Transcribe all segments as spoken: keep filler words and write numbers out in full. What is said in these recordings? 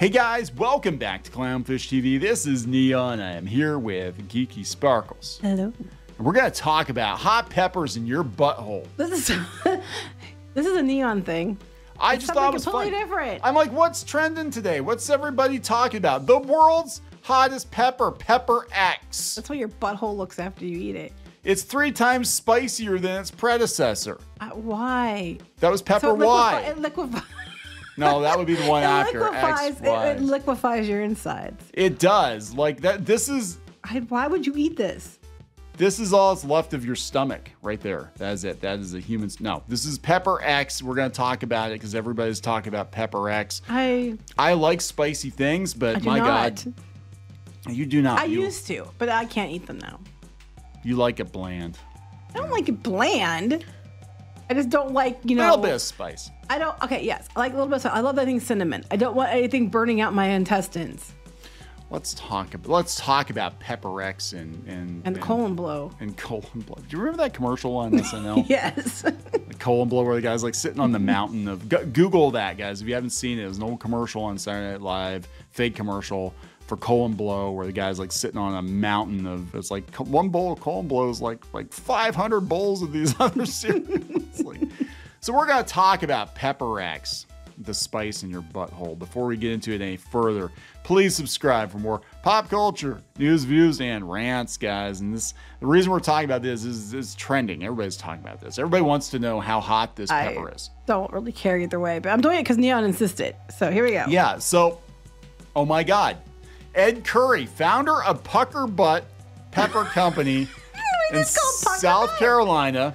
Hey guys, welcome back to Clownfish T V. This is Neon. I am here with Geeky Sparkles. Hello. And we're gonna talk about hot peppers in your butthole. This is this is a Neon thing. I it's just thought it was completely funny. Different. I'm like, what's trending today? What's everybody talking about? The world's hottest pepper, Pepper X. That's what your butthole looks after you eat it. It's three times spicier than its predecessor. Uh, why? That was Pepper so Y. It liquefies. No, that would be the one it after. Liquefies, X, y. It, it liquefies your insides. It does. Like that. This is. I, why would you eat this? This is all that's left of your stomach right there. That is it. That is a human. No, this is Pepper X. We're going to talk about it because everybody's talking about Pepper X. I I like spicy things, but I do my not. God. You do not. I you, used to, but I can't eat them now. You like it bland. I don't like it bland. I just don't like, you know. A little bit of spice. I don't, okay, yes. I like a little bit of spice. I love that thing cinnamon. I don't want anything burning out my intestines. Let's talk about, let's talk about Pepper X and... And, and, and colon blow. And colon blow. Do you remember that commercial on S N L? Yes. The colon blow where the guy's like sitting on the mountain of... Google that, guys. If you haven't seen it, it was an old commercial on Saturday Night Live, fake commercial for colon blow where the guy's like sitting on a mountain of, it's like one bowl of colon blow is like like five hundred bowls of these other cereals. Like, so we're gonna talk about Pepper X, the spice in your butthole. Before we get into it any further, please subscribe for more pop culture news, views, and rants, guys. And this, the reason we're talking about this is it's trending. Everybody's talking about this. Everybody wants to know how hot this I pepper is. Don't really care either way, but I'm doing it because Neon insisted. So here we go. Yeah. So, oh my God. Ed Currie, founder of Pucker Butt Pepper Company in South Carolina.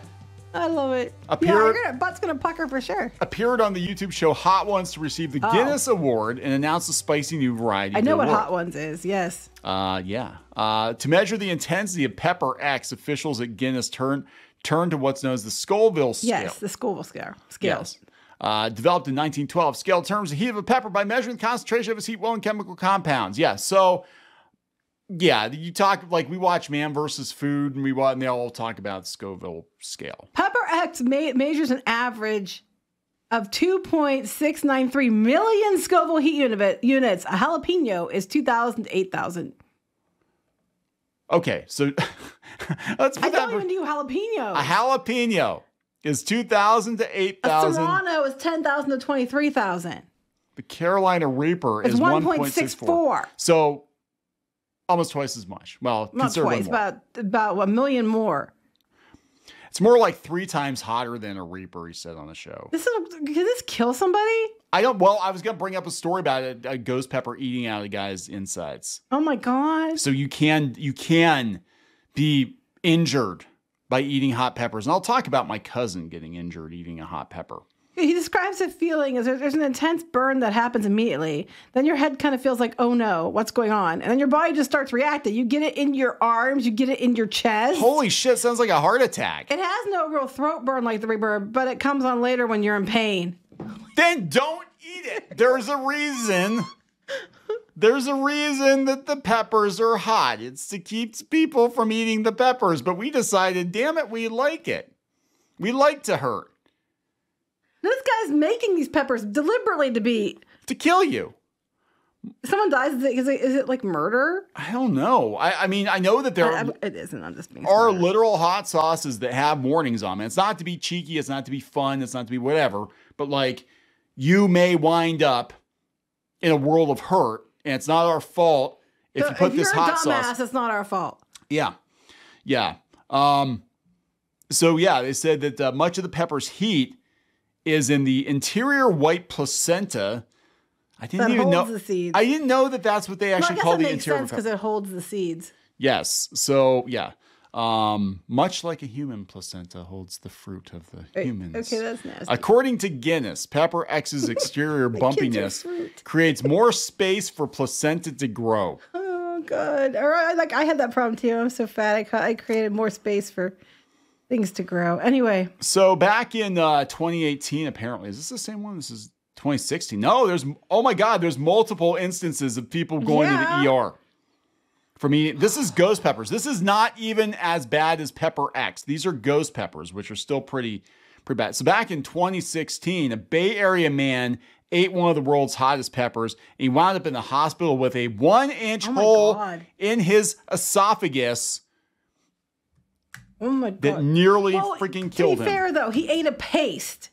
I love it. Appeared, yeah, gonna, butt's gonna pucker for sure. Appeared on the YouTube show Hot Ones to receive the oh. Guinness Award and announced a spicy new variety. I know what award. Hot Ones is. Yes. Uh, yeah. Uh, to measure the intensity of Pepper X, officials at Guinness turn turn to what's known as the Scoville scale. Yes, the Scoville scale. Scales. Yes. Uh, developed in nineteen twelve, scale terms the heat of a pepper by measuring the concentration of its heat, well, and chemical compounds. Yeah, so, yeah, you talk, like, we watch Man versus Food, and we and they all talk about Scoville scale. Pepper X ma measures an average of two point six nine three million Scoville heat unit units. A jalapeno is two thousand to eight thousand. Okay, so let's put I don't even do jalapenos. A jalapeno. Is two thousand to eight thousand. A Serrano is ten thousand to twenty-three thousand. The Carolina Reaper it's is one point six four. So almost twice as much. Well, not twice, more. about about a million more. It's more like three times hotter than a Reaper, he said on the show. This is, can this kill somebody? I don't, well, I was going to bring up a story about a, a ghost pepper eating out of the guy's insides. Oh my God. So you can, you can be injured by eating hot peppers. And I'll talk about my cousin getting injured eating a hot pepper. He describes the feeling as there's an intense burn that happens immediately. Then your head kind of feels like, oh no, what's going on? And then your body just starts reacting. You get it in your arms. You get it in your chest. Holy shit, sounds like a heart attack. It has no real throat burn like the Reaper, but it comes on later when you're in pain. Then don't eat it. There's a reason. There's a reason that the peppers are hot. It's to keep people from eating the peppers, but we decided, damn it, we like it. We like to hurt. This guy's making these peppers deliberately to be... To kill you. Someone dies, is it, is it, is it like murder? I don't know. I, I mean, I know that there I, I, it isn't, I'm just being are smart. Literal hot sauces that have warnings on them. It's not to be cheeky, it's not to be fun, it's not to be whatever, but like, you may wind up in a world of hurt. And it's not our fault if you put this hot sauce. If you're a dumbass, it's not our fault. Yeah. Yeah. Um, so, yeah, they said that uh, much of the pepper's heat is in the interior white placenta. I didn't even know. That holds the seeds. I didn't know that that's what they actually call the interior. Well, I guess it makes sense because it holds the seeds. Yes. So, yeah. Um, much like a human placenta holds the fruit of the humans. Okay, that's nasty. According to Guinness, Pepper X's exterior bumpiness creates more space for placenta to grow. Oh, God. All right, like I had that problem too. I'm so fat. I, I created more space for things to grow. Anyway. So back in uh, twenty eighteen, apparently, is this the same one? This is twenty sixteen. No, there's, oh my God, there's multiple instances of people going yeah. to the E R. For me, this is ghost peppers. This is not even as bad as Pepper X. These are ghost peppers, which are still pretty, pretty bad. So back in twenty sixteen, a Bay Area man ate one of the world's hottest peppers, and he wound up in the hospital with a one-inch oh hole God. in his esophagus oh my God. that nearly well, freaking killed him. To be fair, though, he ate a paste,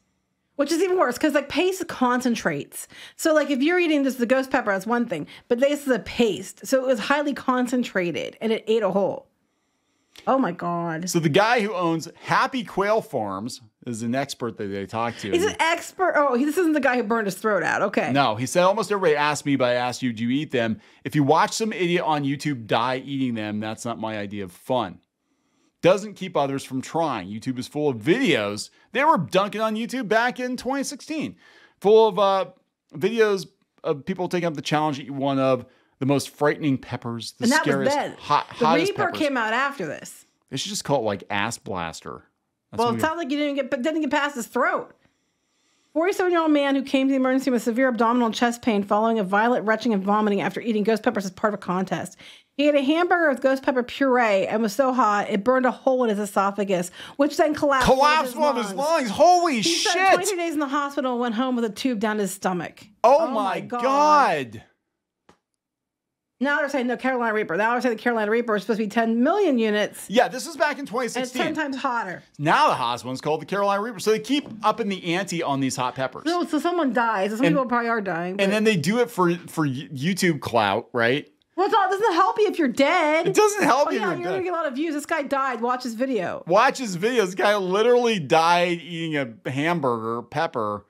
which is even worse because, like, paste concentrates. So, like, if you're eating just the ghost pepper, that's one thing, but this is a paste. So it was highly concentrated, and it ate a hole. Oh, my God. So the guy who owns Happy Quail Farms is an expert that they talked to. He's an expert. Oh, this isn't the guy who burned his throat out. Okay. No, he said almost everybody asked me, but I asked you, do you eat them? If you watch some idiot on YouTube die eating them, that's not my idea of fun. Doesn't keep others from trying. YouTube is full of videos. They were dunking on YouTube back in twenty sixteen. Full of uh, videos of people taking up the challenge to eat one of the most frightening peppers, the and that scariest, was hot, the hottest Reaper peppers. Came out after this. They should just call it like Ass Blaster. That's well, it sounds like you didn't get, but didn't get past his throat. forty-seven-year-old man who came to the emergency with severe abdominal and chest pain following a violent retching and vomiting after eating ghost peppers as part of a contest. He had a hamburger with ghost pepper puree and was so hot it burned a hole in his esophagus, which then collapsed. Collapsed one of his lungs. Holy shit! He spent twenty-two days in the hospital and went home with a tube down his stomach. Oh, oh my God. God. Now they're saying no Carolina Reaper. Now they're saying the Carolina Reaper is supposed to be ten million units. Yeah, this was back in twenty sixteen. And it's ten times hotter. Now the hot one's called the Carolina Reaper. So they keep upping the ante on these hot peppers. So, so someone dies. So some and, people probably are dying. But. And then they do it for for YouTube clout, right? Well, it's all, it doesn't help you if you're dead. It doesn't help oh, you yeah, if you're, you're dead. You're going to get a lot of views. This guy died. Watch his video. Watch his video. This guy literally died eating a hamburger pepper.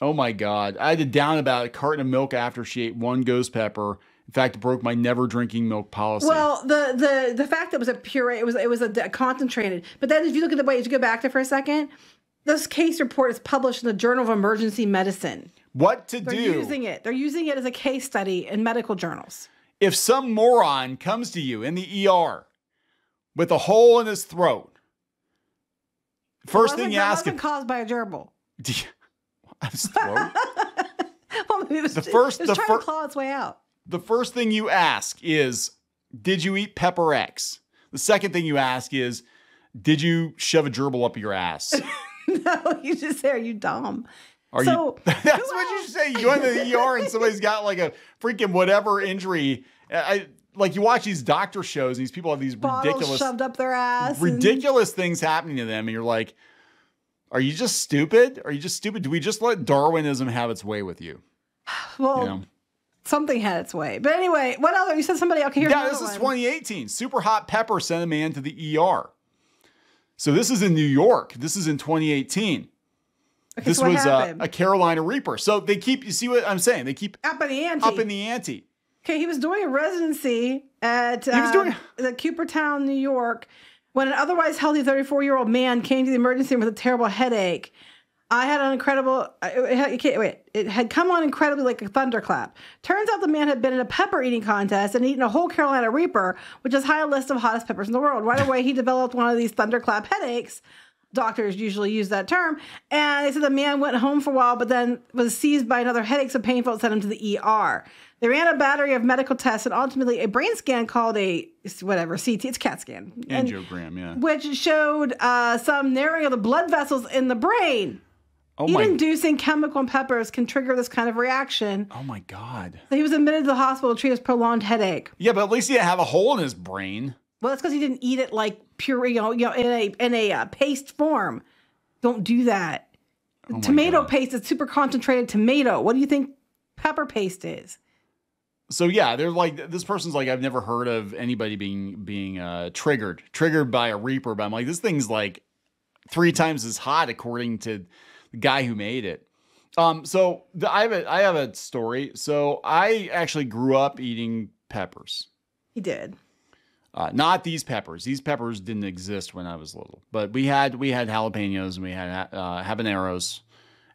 Oh, my God. I had to down about a carton of milk after she ate one ghost pepper. In fact, it broke my never drinking milk policy. Well, the the the fact that it was a puree, it was it was a, a concentrated. But then, if you look at the way, if you go back there for a second, this case report is published in the Journal of Emergency Medicine. What to They're do? They're using it. They're using it as a case study in medical journals. If some moron comes to you in the E R with a hole in his throat, first thing you ask him. It wasn't caused by a gerbil. His throat. Well, it was, the first, it was the trying to claw its way out. The first thing you ask is, did you eat Pepper X? The second thing you ask is, did you shove a gerbil up your ass? No, you just say, are you dumb? Are so, you? That's what else? You say. You go into the E R and somebody's got like a freaking whatever injury. I Like you watch these doctor shows and these people have these bottles ridiculous shoved up their ass. Ridiculous and... things happening to them. And you're like, are you just stupid? Are you just stupid? Do we just let Darwinism have its way with you? Well. You know? Something had its way. But anyway, what other? You said somebody. Okay, here's yeah, this is one. twenty eighteen. Super hot pepper sent a man to the E R. So this is in New York. This is in twenty eighteen. Okay, this so was uh, a Carolina Reaper. So they keep, you see what I'm saying? They keep up in the ante. Up in the ante. Okay, he was doing a residency at um, doing... the Cooperstown, New York, when an otherwise healthy thirty-four-year-old man came to the emergency room with a terrible headache. I had an incredible, it had, okay, wait, it had come on incredibly like a thunderclap. Turns out the man had been in a pepper eating contest and eaten a whole Carolina Reaper, which is high on the list of hottest peppers in the world. Right away, he developed one of these thunderclap headaches. Doctors usually use that term. And they said the man went home for a while, but then was seized by another headache so painful it sent him to the E R. They ran a battery of medical tests and ultimately a brain scan called a, whatever, C T, it's CAT scan. Angiogram, and, yeah. Which showed uh, some narrowing of the blood vessels in the brain. Oh my. Inducing chemical in peppers can trigger this kind of reaction. Oh, my God. So he was admitted to the hospital to treat his prolonged headache. Yeah, but at least he didn't have a hole in his brain. Well, that's because he didn't eat it like puree, you know, you know, in a, in a uh, paste form. Don't do that. Oh tomato God. Paste is super concentrated tomato. What do you think pepper paste is? So, yeah, they're like, this person's like, I've never heard of anybody being being uh, triggered, triggered by a reaper. But I'm like, this thing's like three times as hot according to... guy who made it. Um, so the, I have a I have a story. So I actually grew up eating peppers. He did. Uh, not these peppers. These peppers didn't exist when I was little. But we had we had jalapenos and we had uh, habaneros.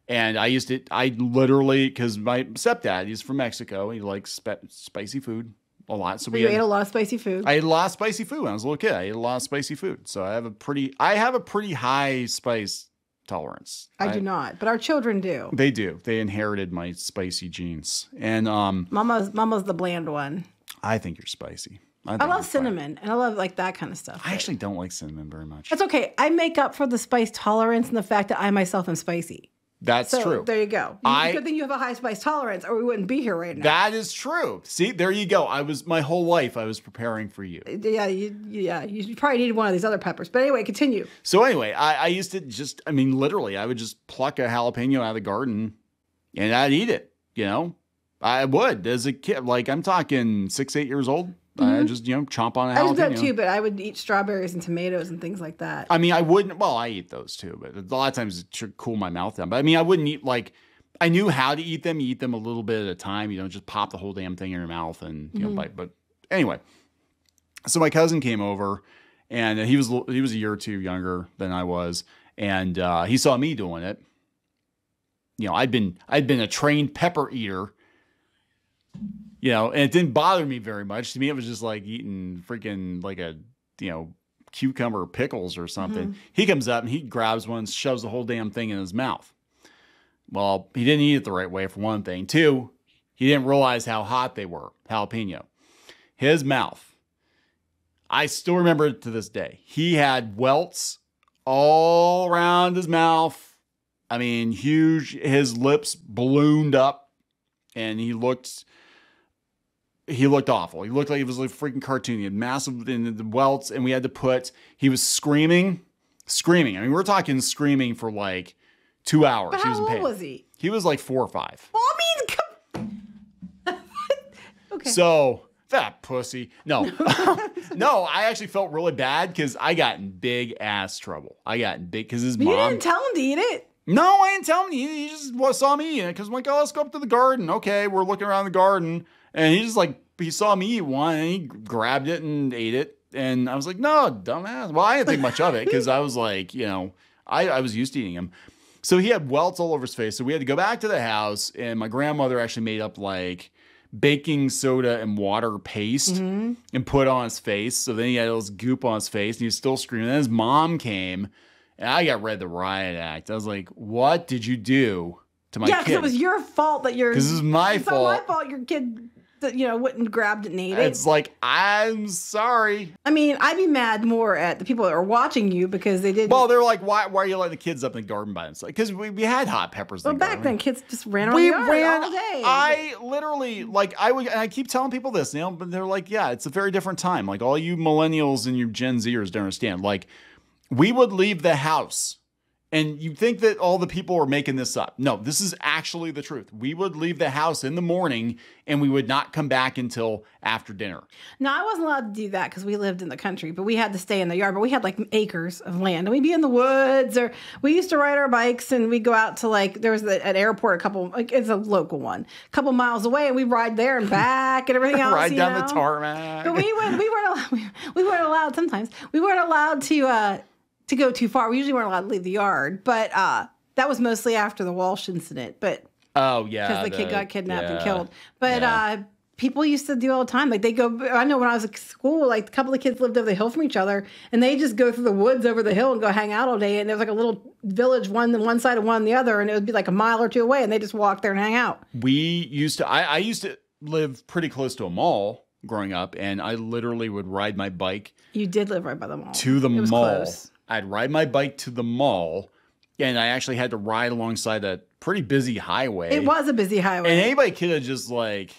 And I used to I literally because my stepdad, he's from Mexico. He likes sp spicy food a lot. So, so we you had, ate a lot of spicy food. I ate a lot of spicy food when I was a little kid. I ate a lot of spicy food. So I have a pretty I have a pretty high spice tolerance. I, I do not, but our children do. They do. They inherited my spicy genes. And um Mama's Mama's the bland one. I think you're spicy. I, I love cinnamon fine. and I love like that kind of stuff. I actually don't like cinnamon very much. That's okay. I make up for the spice tolerance and the fact that I myself am spicy. That's so true. There you go. I, good thing you have a high spice tolerance, or we wouldn't be here right now. That is true. See, there you go. I was my whole life I was preparing for you. Yeah, you, yeah. You probably needed one of these other peppers. But anyway, continue. So anyway, I, I used to just, I mean, literally, I would just pluck a jalapeno out of the garden, and I'd eat it. You know, I would as a kid. Like I'm talking six, eight years old. Mm-hmm. I just, you know, chomp on a jalapeno. I was that too, but I would eat strawberries and tomatoes and things like that. I mean, I wouldn't, well, I eat those too, but a lot of times it should cool my mouth down. But I mean, I wouldn't eat, like, I knew how to eat them. You eat them a little bit at a time. You don't just pop the whole damn thing in your mouth and, you mm-hmm. know, bite. But anyway, so my cousin came over, and he was, he was a year or two younger than I was. And uh, he saw me doing it. You know, I'd been, I'd been a trained pepper eater. You know, and it didn't bother me very much. To me, it was just like eating freaking like a, you know, cucumber pickles or something. Mm-hmm. He comes up and he grabs one and shoves the whole damn thing in his mouth. Well, he didn't eat it the right way, for one thing. Two, he didn't realize how hot they were, jalapeno. His mouth, I still remember it to this day. He had welts all around his mouth. I mean, huge. His lips ballooned up, and he looked... He looked awful. He looked like he was like a freaking cartoon. He had massive in the welts, and we had to put, he was screaming, screaming. I mean, we're talking screaming for like two hours. But how he was in pain. Old was he? He was like four or five. Well, I mean, okay. So that pussy. No, no, I actually felt really bad because I got in big ass trouble. I got in big, because his but mom. You didn't tell him to eat it. No, I didn't tell him to eat it. He just saw me eating it because I'm like, oh, let's go up to the garden. Okay, we're looking around the garden. And he just like, he saw me eat one and he grabbed it and ate it. And I was like, no, dumbass. Well, I didn't think much of it because I was like, you know, I, I was used to eating him. So he had welts all over his face. So we had to go back to the house, and my grandmother actually made up like baking soda and water paste mm-hmm. and put on his face. So then he had all this goop on his face, and he was still screaming. And then his mom came, and I got read the riot act. I was like, what did you do to my yeah, kid? Yeah, because it was your fault that your- Because it was my it's fault. It's not my fault your kid- That, you know, wouldn't grabbed it and ate it. It's like, I'm sorry. I mean, I'd be mad more at the people that are watching you because they didn't. Well, they're like, why, why are you letting the kids up in the garden by themselves? Because we, we had hot peppers. Well, in the back garden. Then kids just ran around. We the ran all day. I literally, like, I would, and I keep telling people this, you know, but they're like, yeah, it's a very different time. Like, all you millennials and your Gen Zers don't understand. Like, we would leave the house, and you think that all the people are making this up. No, this is actually the truth. We would leave the house in the morning, and we would not come back until after dinner. No, I wasn't allowed to do that because we lived in the country, but we had to stay in the yard. But we had like acres of land, and we'd be in the woods, or we used to ride our bikes, and we'd go out to like, there was an airport a couple, like, it's a local one, a couple miles away, and we'd ride there and back and everything else. Ride you down know? The tarmac. But we, would, we, weren't allowed, we weren't allowed sometimes. We weren't allowed to... Uh, to go too far. We usually weren't allowed to leave the yard, but uh, that was mostly after the Walsh incident. But oh yeah, because the, the kid got kidnapped yeah, and killed. But yeah. uh, people used to do all the time. Like they go. I know when I was at school, like a couple of kids lived over the hill from each other, and they just go through the woods over the hill and go hang out all day. And there was like a little village, one on one side and one on the other, and it would be like a mile or two away, and they just walk there and hang out. We used to. I, I used to live pretty close to a mall growing up, and I literally would ride my bike. You did live right by the mall. To the it was mall. Close. I'd ride my bike to the mall, and I actually had to ride alongside a pretty busy highway. It was a busy highway. And anybody could have just, like,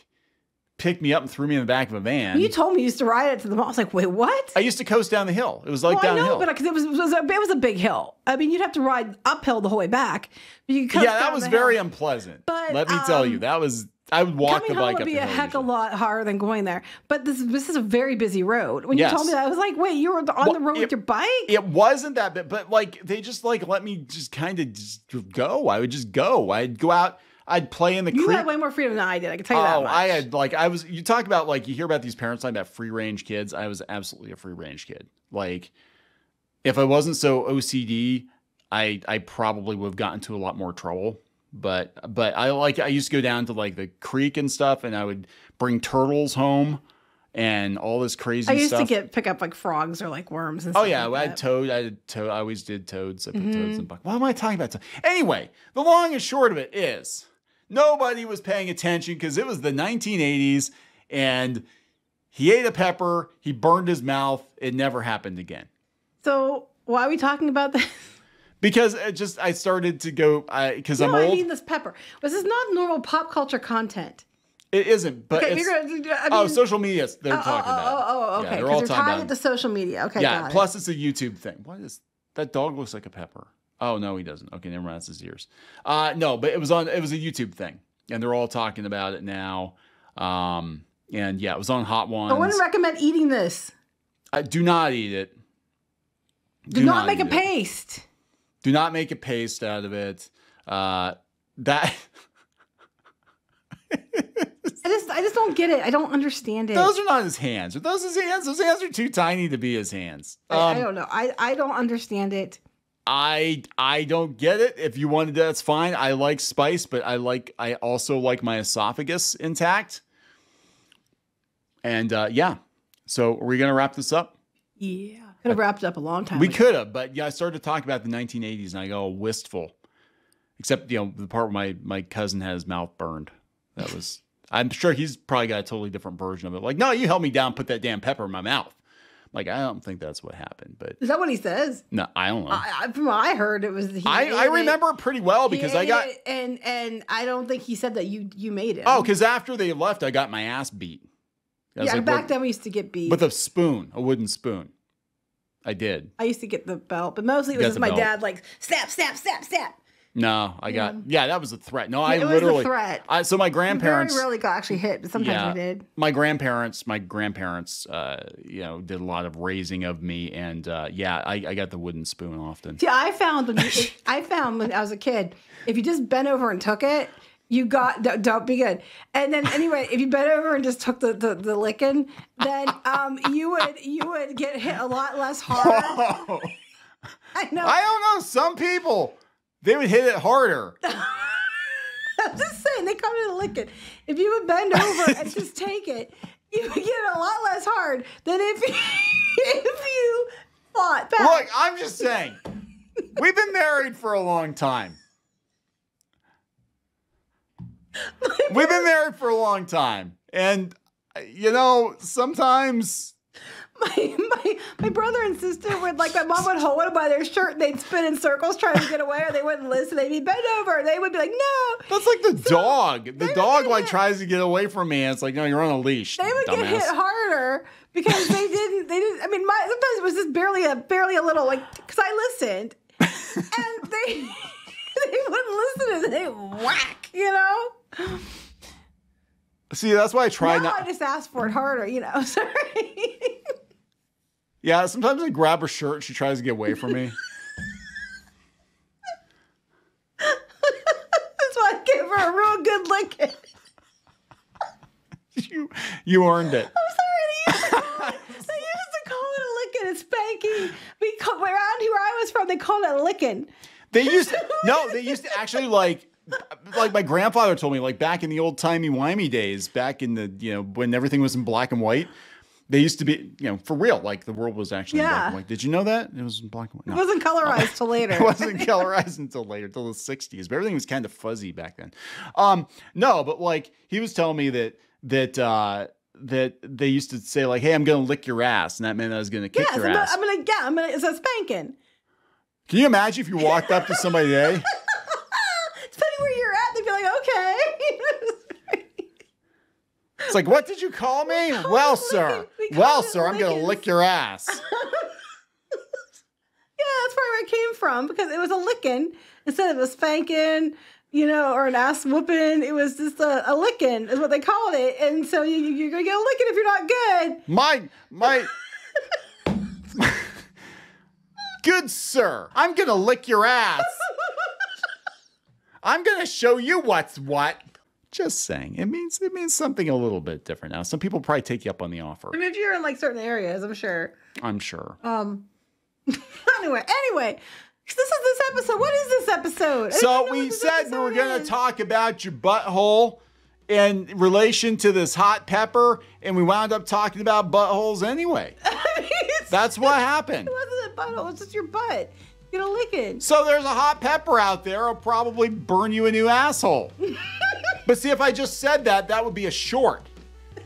picked me up and threw me in the back of a van. You told me you used to ride it to the mall. I was like, wait, what? I used to coast down the hill. It was like well, down I know, the hill. But because it was, it, was it was a big hill. I mean, you'd have to ride uphill the whole way back. But you could coast yeah, that down was the very hill. Unpleasant. But, Let me um, tell you, that was... I would walk Coming the bike home would up be the a heck usually. A lot harder than going there. But this this is a very busy road. When yes. you told me that, I was like, wait, you were on well, the road it, with your bike? It wasn't that bad, but like they just like let me just kind of just go. I would just go. I'd go out. I'd play in the creek. You had way more freedom than I did. I can tell you oh, that much. I had like I was. You talk about like you hear about these parents talking about free range kids. I was absolutely a free range kid. Like if I wasn't so O C D, I I probably would have gotten into a lot more trouble. But, but I like, I used to go down to like the creek and stuff, and I would bring turtles home and all this crazy stuff. I used stuff. to get, pick up like frogs or like worms and stuff. Oh yeah. Like I had toad. I had toad. I always did toads. I put mm-hmm. toads in the bucket. Why am I talking about toads? Anyway, the long and short of it is nobody was paying attention because it was the nineteen eighties, and he ate a pepper. He burned his mouth. It never happened again. So why are we talking about this? Because it just, I started to go, because uh, no, I'm old. No, I mean this pepper. This is not normal pop culture content. It isn't, but okay, it's, you're gonna, I mean, oh, social media they're oh, talking oh, about. Oh, oh, okay. Yeah, they're all they're tying it to social media. Okay, yeah, got plus it. It's a YouTube thing. Why does that dog looks like a pepper? Oh, no, he doesn't. Okay, never mind, it's his ears. Uh, no, but it was on, it was a YouTube thing, and they're all talking about it now. Um, and yeah, it was on Hot Ones. I wouldn't recommend eating this. I do not eat it. Do, do not, not make a paste. It. Do not make a paste out of it. Uh, that... I just, I just don't get it. I don't understand it. Those are not his hands. Are those his hands? Those hands are too tiny to be his hands. Um, I, I don't know. I, I don't understand it. I, I don't get it. If you wanted to, that's fine. I like spice, but I like, I also like my esophagus intact. And uh, yeah. So are we going to wrap this up? Yeah. Could have wrapped up a long time. We could have, but yeah, I started to talk about the nineteen eighties and I got all wistful. Except, you know, the part where my, my cousin had his mouth burned. That was, I'm sure he's probably got a totally different version of it. Like, no, you held me down, put that damn pepper in my mouth. Like, I don't think that's what happened, but. Is that what he says? No, I don't know. I, I, from what I heard, it was. He I, I remember it pretty well because I got. And, and I don't think he said that you, you made it. Oh, because after they left, I got my ass beat. I yeah, like, back what, then we used to get beat. With a spoon, a wooden spoon. I did. I used to get the belt, but mostly it was just my belt. Dad like, snap, snap, snap, snap. No, I got, yeah, yeah that was a threat. No, I it literally, was a threat. I, so my grandparents. We very rarely got actually hit, but sometimes yeah, we did. My grandparents, my grandparents, uh, you know, did a lot of raising of me. And uh, yeah, I, I got the wooden spoon often. Yeah, I found, when you, it, I found when I was a kid, if you just bent over and took it, you got, don't, don't be good. And then anyway, if you bent over and just took the, the, the licking, then um, you would you would get hit a lot less hard. Whoa. I know. I don't know. Some people, they would hit it harder. I'm just saying, they come to the licking. If you would bend over and just take it, you would get it a lot less hard than if you, if you fought back. Look, I'm just saying, we've been married for a long time. We've been married for a long time, and you know, sometimes my my, my brother and sister would like my mom would hold them by their shirt and they'd spin in circles trying to get away, or they wouldn't listen. They'd be bent over and they would be like, no. That's like the so dog. The dog like hit. tries to get away from me, and it's like, no, you're on a leash. They would dumbass. get hit harder because they didn't. They didn't. I mean, my sometimes it was just barely a barely a little like because I listened, and they they wouldn't listen and they whack, you know. See, that's why I try now not. I just asked for it harder, you know. Sorry. Yeah, sometimes I grab her shirt. She tries to get away from me. That's why I gave her a real good licking. You, you earned it. I'm sorry to you. I used to call it a licking. It's spanking. We call, around where I was from, they called it a licking. They used to, no. They used to actually like. Like my grandfather told me, like back in the old timey-wimey days, back in the, you know, when everything was in black and white, they used to be, you know, for real, like the world was actually yeah. in black and white. Did you know that? It was in black and white. No. It wasn't colorized uh, till later. It wasn't colorized until later, till the sixties. But everything was kind of fuzzy back then. Um, no, but like he was telling me that, that, uh, that they used to say like, hey, I'm going to lick your ass. And that meant I was going to kick yes, your I'm ass. Gonna, I'm going to, yeah, I'm going to, it's a spanking. Can you imagine if you walked up to somebody today? It's like, what did you call me? We well, sir. We well, sir, lickings. I'm going to lick your ass. Yeah, that's probably where it came from, because it was a licking instead of a spanking, you know, or an ass whooping. It was just a, a licking is what they called it. And so you, you're going to get a licking if you're not good. My, my, my good sir, I'm going to lick your ass. I'm going to show you what's what. Just saying, it means it means something a little bit different now. Some people probably take you up on the offer. I mean, if you're in like certain areas, I'm sure. I'm sure. Um. Anyway, anyway, this is this episode. What is this episode? So we said we were going to talk about your butthole in relation to this hot pepper, and we wound up talking about buttholes anyway. I mean, that's what happened. It wasn't a butthole. It's just your butt. You don't lick it. So there's a hot pepper out there. It'll probably burn you a new asshole. But see, if I just said that, that would be a short.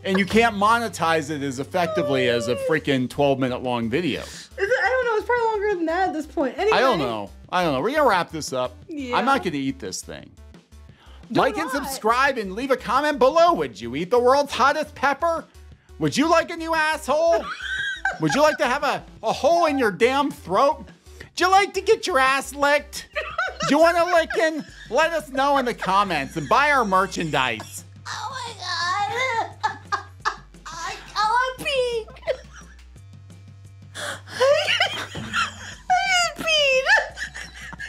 And you can't monetize it as effectively as a freaking twelve minute long video. Is it, I don't know. It's probably longer than that at this point. Anyway. I don't know. I don't know. We're gonna wrap this up. Yeah. I'm not gonna eat this thing. Do like not. And subscribe and leave a comment below. Would you eat the world's hottest pepper? Would you like a new asshole? Would you like to have a, a hole in your damn throat? Do you like to get your ass licked? Do you want a licking? Let us know in the comments and buy our merchandise. Oh my God. I, I want pee. I just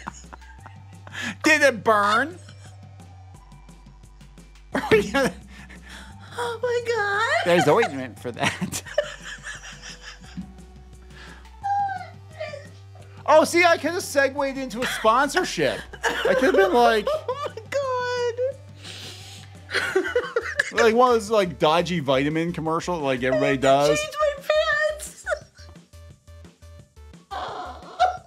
peed. Did it burn? Are we gonna... Oh my God. There's ointment for that. Oh, see, I could have segued into a sponsorship. I could have been like, oh my God. Like one of those like dodgy vitamin commercials like everybody does. Change my pants.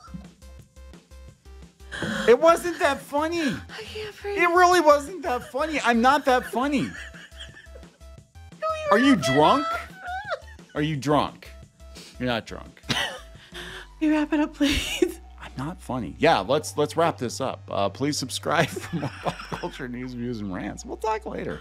It wasn't that funny. I can't breathe. It really wasn't that funny. I'm not that funny. No, you Are you drunk? Are you drunk? You're not drunk. You wrap it up, please. I'm not funny. Yeah, let's let's wrap this up. Uh, please subscribe for more pop culture news, views, and rants. We'll talk later.